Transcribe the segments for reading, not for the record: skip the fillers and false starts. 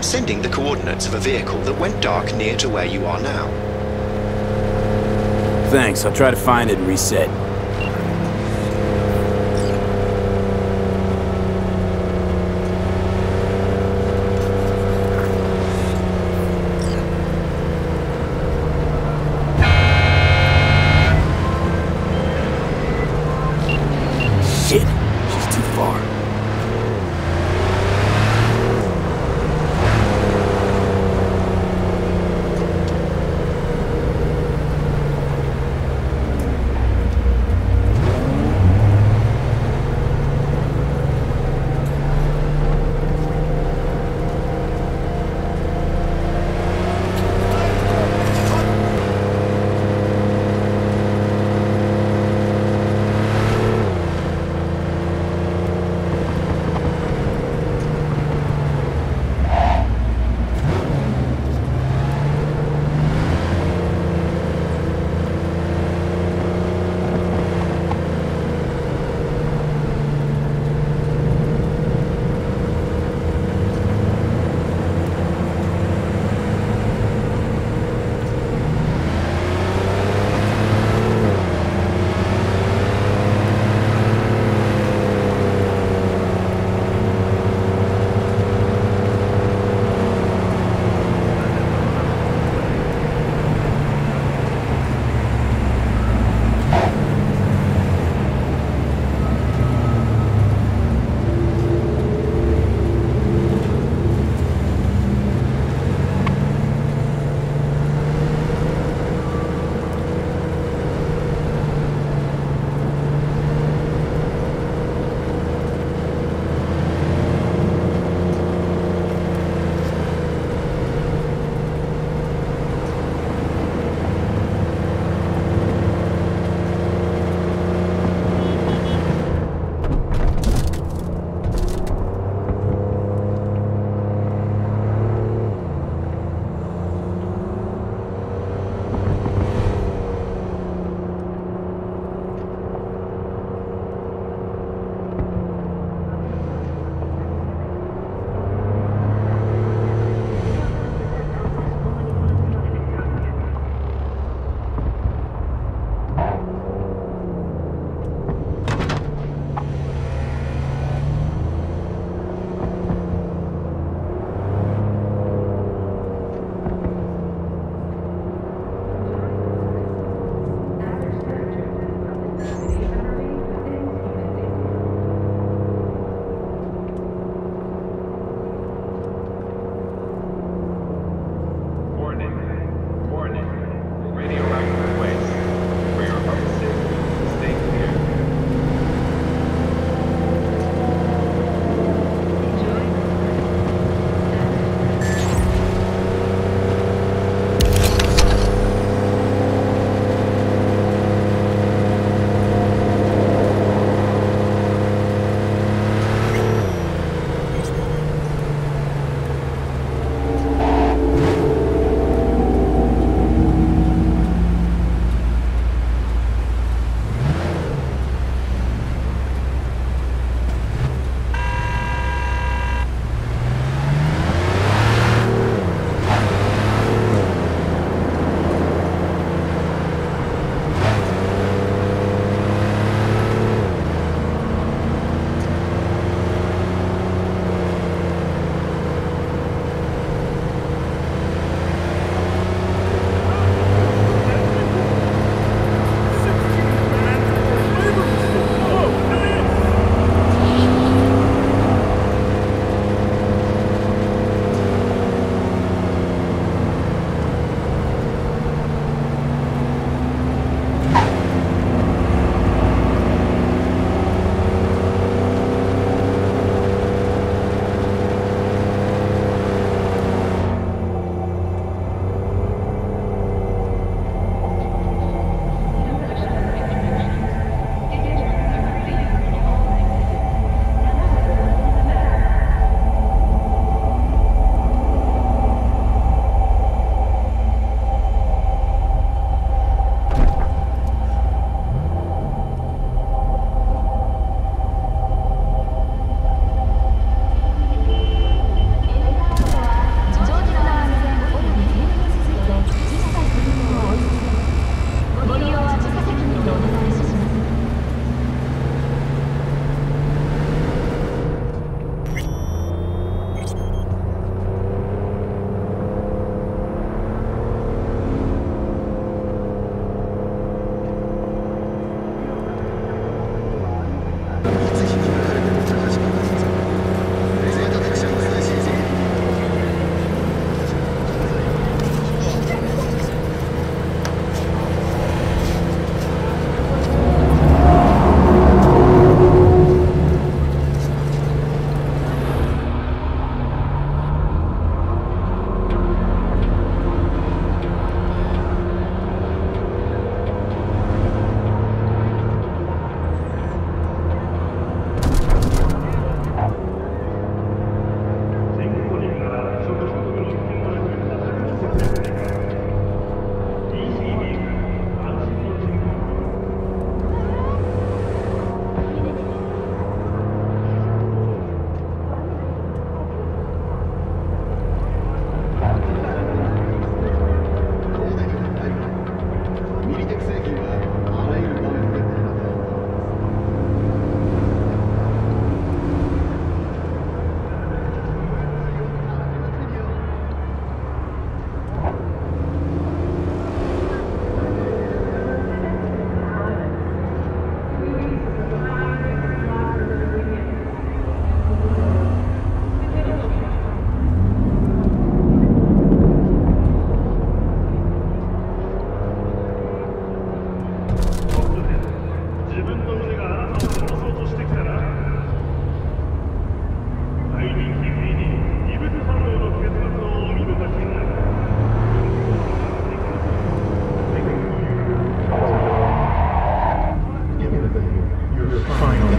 I'm sending the coordinates of a vehicle that went dark near to where you are now. Thanks, I'll try to find it and reset.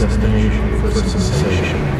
destination for sensation.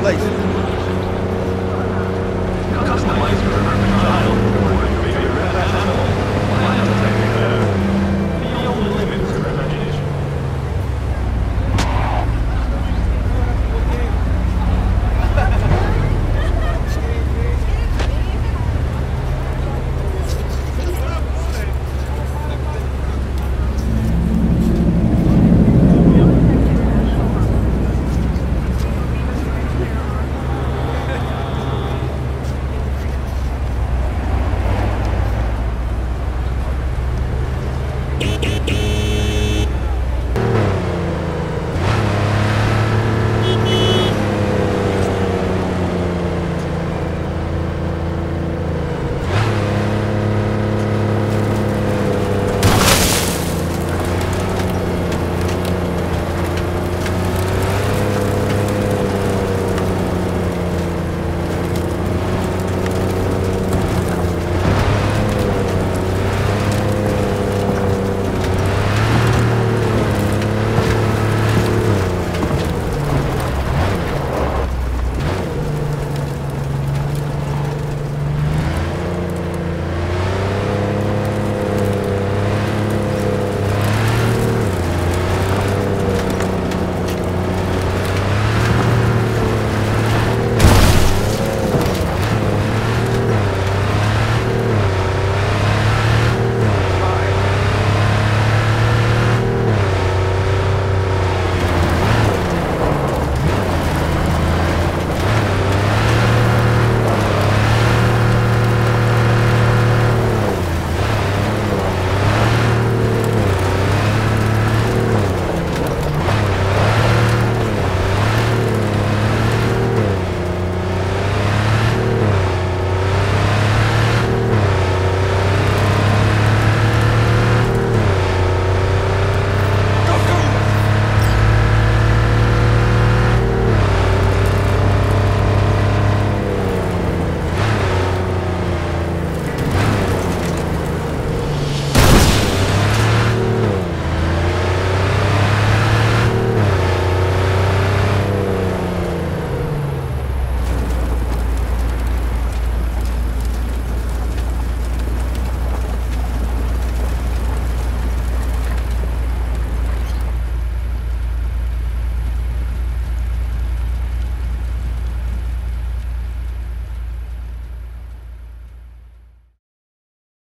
Place.